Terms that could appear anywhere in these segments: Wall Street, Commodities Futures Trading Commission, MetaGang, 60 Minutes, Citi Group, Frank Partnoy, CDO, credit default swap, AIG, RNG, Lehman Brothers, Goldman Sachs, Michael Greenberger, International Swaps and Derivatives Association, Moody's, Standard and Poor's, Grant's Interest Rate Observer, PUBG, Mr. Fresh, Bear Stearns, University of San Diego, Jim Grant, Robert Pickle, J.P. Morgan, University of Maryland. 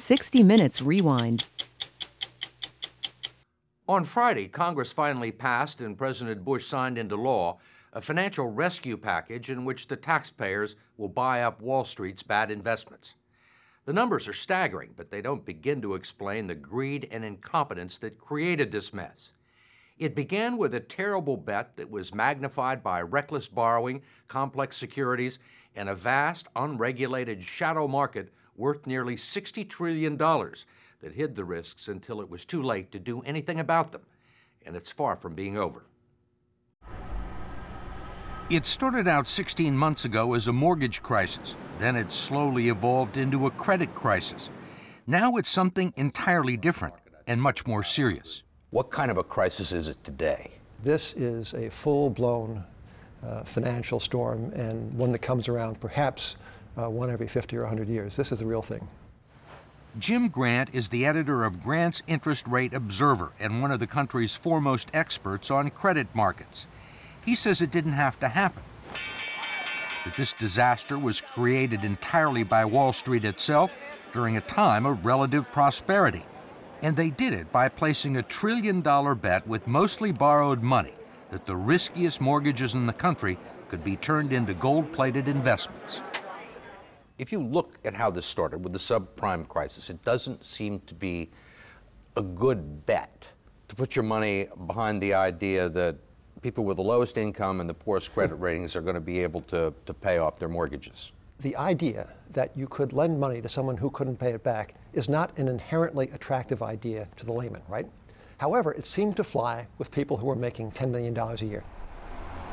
60 Minutes Rewind. On Friday, Congress finally passed and President Bush signed into law a financial rescue package in which the taxpayers will buy up Wall Street's bad investments. The numbers are staggering, but they don't begin to explain the greed and incompetence that created this mess. It began with a terrible bet that was magnified by reckless borrowing, complex securities, and a vast, unregulated shadow market worth nearly $60 trillion that hid the risks until it was too late to do anything about them. And it's far from being over. It started out 16 months ago as a mortgage crisis. Then it slowly evolved into a credit crisis. Now it's something entirely different and much more serious. What kind of a crisis is it today? This is a full-blown financial storm, and one that comes around perhaps one every 50 or 100 years. This is the real thing. Jim Grant is the editor of Grant's Interest Rate Observer and one of the country's foremost experts on credit markets. He says it didn't have to happen, that this disaster was created entirely by Wall Street itself during a time of relative prosperity. And they did it by placing a $1 trillion bet with mostly borrowed money that the riskiest mortgages in the country could be turned into gold-plated investments. If you look at how this started with the subprime crisis, it doesn't seem to be a good bet to put your money behind the idea that people with the lowest income and the poorest credit ratings are going to be able to pay off their mortgages. The idea that you could lend money to someone who couldn't pay it back is not an inherently attractive idea to the layman, right? However, it seemed to fly with people who were making $10 million a year.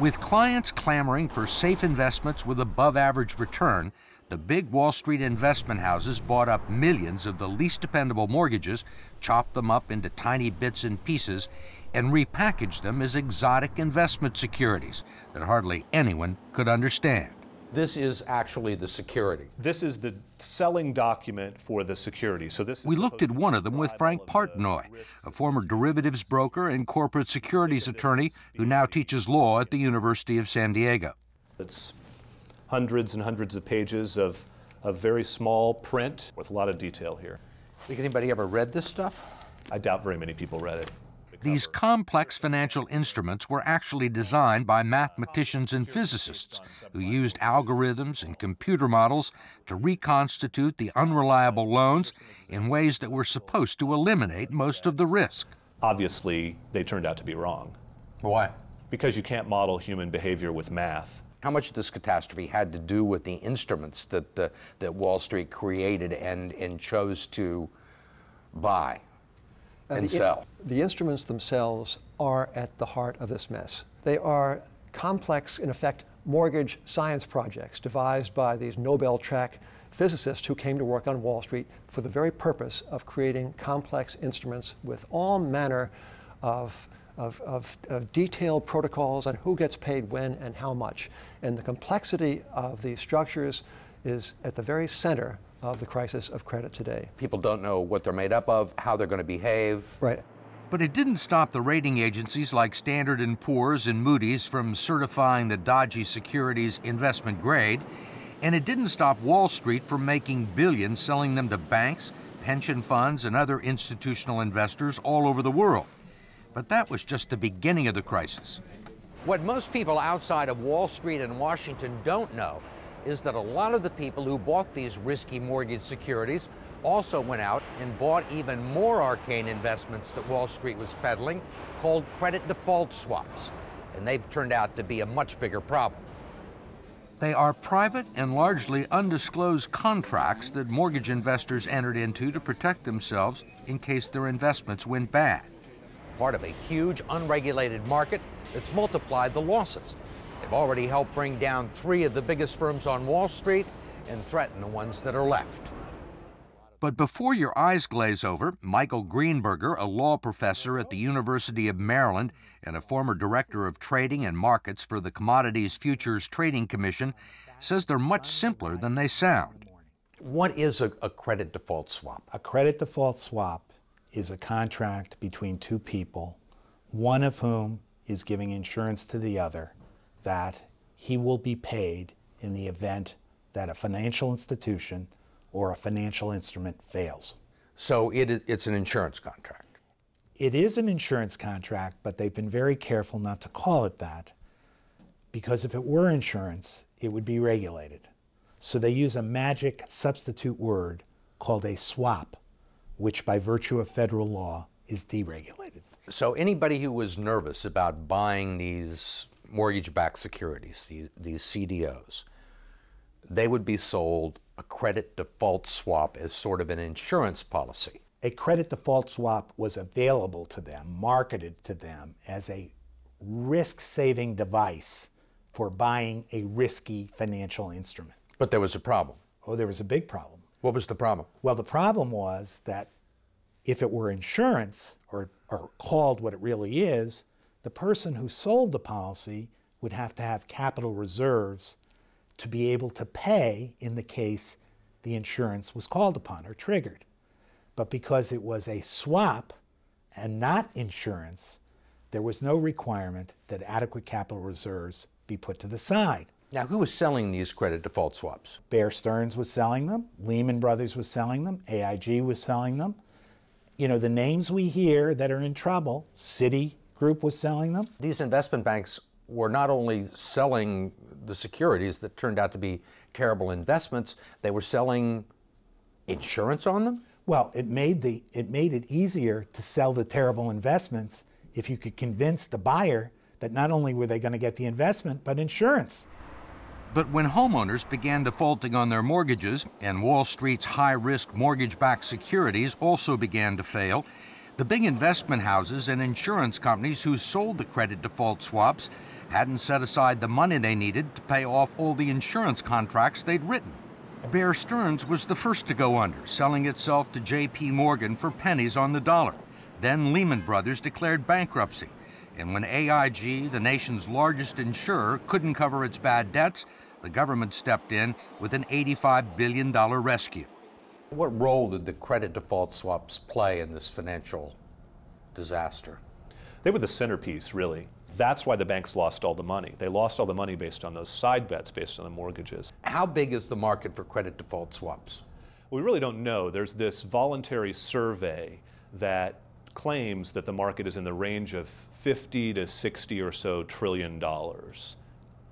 With clients clamoring for safe investments with above-average return, the big Wall Street investment houses bought up millions of the least dependable mortgages, chopped them up into tiny bits and pieces, and repackaged them as exotic investment securities that hardly anyone could understand. This is actually the security. This is the selling document for the security. So this is. We looked at one of them with Frank Partnoy, a former derivatives broker and corporate securities attorney who now teaches law at the University of San Diego. It's hundreds and hundreds of pages of very small print with a lot of detail here. Think anybody ever read this stuff? I doubt very many people read it. These complex financial instruments were actually designed by mathematicians and physicists who used algorithms and computer models to reconstitute the unreliable loans in ways that were supposed to eliminate most of the risk. Obviously, they turned out to be wrong. Why? Because you can't model human behavior with math. How much of this catastrophe had to do with the instruments that Wall Street created and chose to buy? And so the instruments themselves are at the heart of this mess. They are complex, in effect, mortgage science projects devised by these Nobel-track physicists who came to work on Wall Street for the very purpose of creating complex instruments with all manner of detailed protocols on who gets paid when and how much. And the complexity of these structures is at the very center of the crisis of credit today. People don't know what they're made up of, how they're going to behave. Right. But it didn't stop the rating agencies like Standard and Poor's and Moody's from certifying the dodgy securities investment grade, and it didn't stop Wall Street from making billions selling them to banks, pension funds, and other institutional investors all over the world. But that was just the beginning of the crisis. What most people outside of Wall Street and Washington don't know is that a lot of the people who bought these risky mortgage securities also went out and bought even more arcane investments that Wall Street was peddling, called credit default swaps. And they've turned out to be a much bigger problem. They are private and largely undisclosed contracts that mortgage investors entered into to protect themselves in case their investments went bad. Part of a huge unregulated market that's multiplied the losses. They've already helped bring down 3 of the biggest firms on Wall Street and threaten the ones that are left. But before your eyes glaze over, Michael Greenberger, a law professor at the University of Maryland and a former director of trading and markets for the Commodities Futures Trading Commission, says they're much simpler than they sound. What is a credit default swap? A credit default swap is a contract between 2 people, one of whom is giving insurance to the other that he will be paid in the event that a financial institution or a financial instrument fails. So it's an insurance contract. It is an insurance contract, but they've been very careful not to call it that, because if it were insurance, it would be regulated. So they use a magic substitute word called a swap, which by virtue of federal law is deregulated. So anybody who was nervous about buying these mortgage-backed securities, these CDOs, they would be sold a credit default swap as sort of an insurance policy. A credit default swap was available to them, marketed to them as a risk-saving device for buying a risky financial instrument. But there was a problem. Oh, there was a big problem. What was the problem? Well, the problem was that if it were insurance, or called what it really is, the person who sold the policy would have to have capital reserves to be able to pay in the case the insurance was called upon or triggered. But because it was a swap and not insurance, there was no requirement that adequate capital reserves be put to the side. Now, who was selling these credit default swaps? Bear Stearns was selling them. Lehman Brothers was selling them. AIG was selling them. You know, the names we hear that are in trouble, Citi Group was selling them. These investment banks were not only selling the securities that turned out to be terrible investments, they were selling insurance on them? Well, it made it easier to sell the terrible investments if you could convince the buyer that not only were they going to get the investment, but insurance. But when homeowners began defaulting on their mortgages and Wall Street's high-risk mortgage-backed securities also began to fail, the big investment houses and insurance companies who sold the credit default swaps hadn't set aside the money they needed to pay off all the insurance contracts they'd written. Bear Stearns was the first to go under, selling itself to J.P. Morgan for pennies on the dollar. Then Lehman Brothers declared bankruptcy. And when AIG, the nation's largest insurer, couldn't cover its bad debts, the government stepped in with an $85 billion rescue. What role did the credit default swaps play in this financial disaster? They were the centerpiece, really. That's why the banks lost all the money. They lost all the money based on those side bets, based on the mortgages. How big is the market for credit default swaps? We really don't know. There's this voluntary survey that claims that the market is in the range of 50 to 60 or so trillion dollars.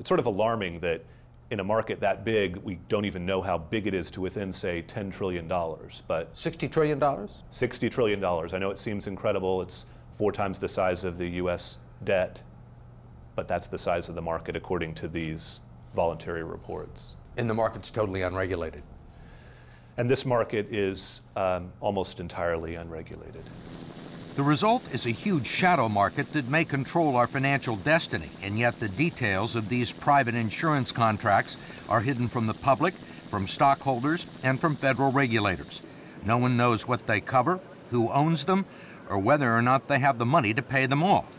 It's sort of alarming that in a market that big, we don't even know how big it is to within, say, $10 trillion. But $60 trillion? $60 trillion. I know it seems incredible. It's 4 times the size of the U.S. debt, but that's the size of the market according to these voluntary reports. And the market's totally unregulated. And this market is almost entirely unregulated. The result is a huge shadow market that may control our financial destiny, and yet the details of these private insurance contracts are hidden from the public, from stockholders, and from federal regulators. No one knows what they cover, who owns them, or whether or not they have the money to pay them off.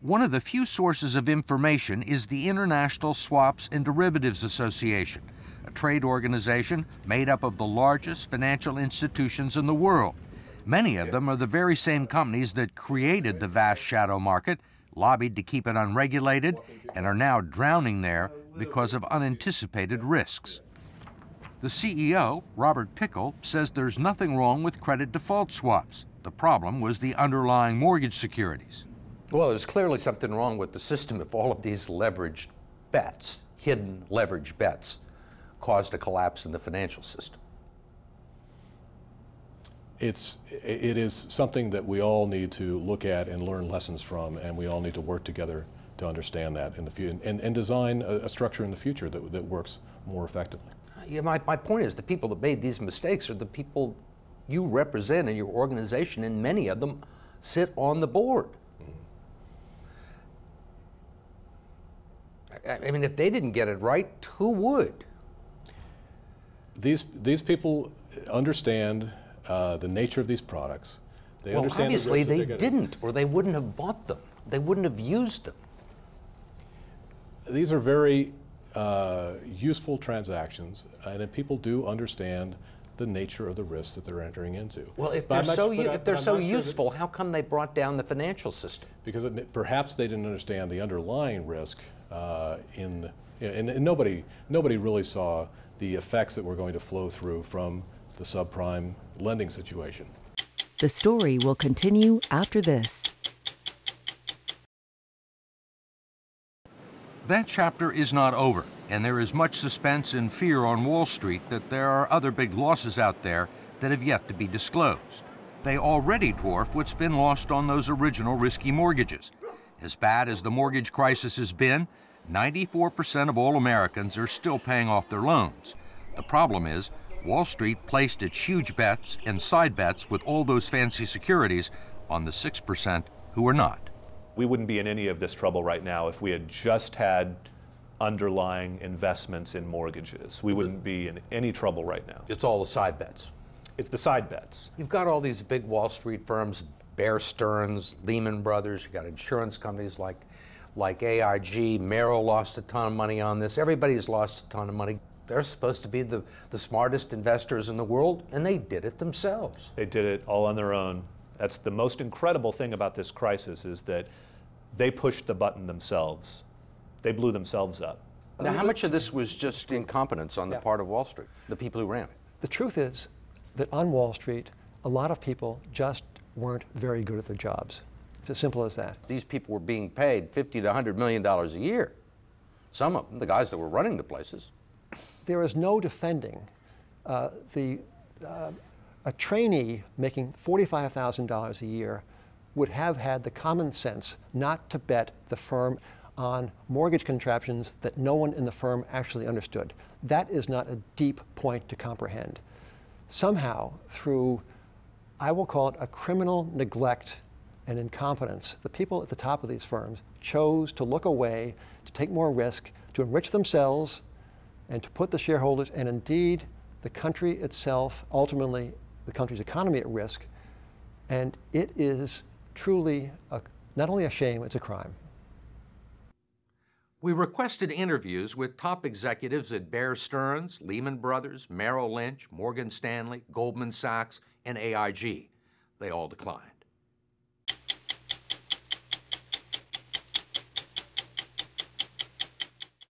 One of the few sources of information is the International Swaps and Derivatives Association, a trade organization made up of the largest financial institutions in the world. Many of them are the very same companies that created the vast shadow market, lobbied to keep it unregulated, and are now drowning there because of unanticipated risks. The CEO, Robert Pickle, says there's nothing wrong with credit default swaps. The problem was the underlying mortgage securities. Well, there's clearly something wrong with the system if all of these leveraged bets, hidden leveraged bets, caused a collapse in the financial system. It is something that we all need to look at and learn lessons from, and we all need to work together to understand that in the future and design a structure in the future that works more effectively. Yeah, my point is the people that made these mistakes are the people you represent in your organization, and many of them sit on the board. I mean, if they didn't get it right, who would? These people understand the nature of these products. They understand. Obviously, they didn't, or they wouldn't have bought them. They wouldn't have used them. These are very useful transactions, and people do understand the nature of the risks that they're entering into. Well, if they're so useful, how come they brought down the financial system? Because perhaps they didn't understand the underlying risk. And nobody really saw the effects that were going to flow through from the subprime lending situation. The story will continue after this. That chapter is not over, and there is much suspense and fear on Wall Street that there are other big losses out there that have yet to be disclosed. They already dwarf what's been lost on those original risky mortgages. As bad as the mortgage crisis has been, 94% of all Americans are still paying off their loans. The problem is, Wall Street placed its huge bets and side bets with all those fancy securities on the 6% who are not. We wouldn't be in any of this trouble right now if we had just had underlying investments in mortgages. We wouldn't be in any trouble right now. It's all the side bets. It's the side bets. You've got all these big Wall Street firms, Bear Stearns, Lehman Brothers, you've got insurance companies like AIG. Merrill lost a ton of money on this. Everybody's lost a ton of money. They're supposed to be the smartest investors in the world, and they did it themselves. They did it all on their own. That's the most incredible thing about this crisis, is that they pushed the button themselves. They blew themselves up. Now, how much of this was just incompetence on the part of Wall Street, the people who ran it? The truth is that on Wall Street, a lot of people just weren't very good at their jobs. It's as simple as that. These people were being paid $50 to $100 million a year. Some of them, the guys that were running the places. There is no defending a trainee making $45,000 a year would have had the common sense not to bet the firm on mortgage contraptions that no one in the firm actually understood. That is not a deep point to comprehend. Somehow, through, I will call it a criminal neglect and incompetence, the people at the top of these firms chose to look away, to take more risk, to enrich themselves, and to put the shareholders, and indeed the country itself, ultimately the country's economy, at risk. And it is truly not only a shame, it's a crime. We requested interviews with top executives at Bear Stearns, Lehman Brothers, Merrill Lynch, Morgan Stanley, Goldman Sachs, and AIG. They all declined.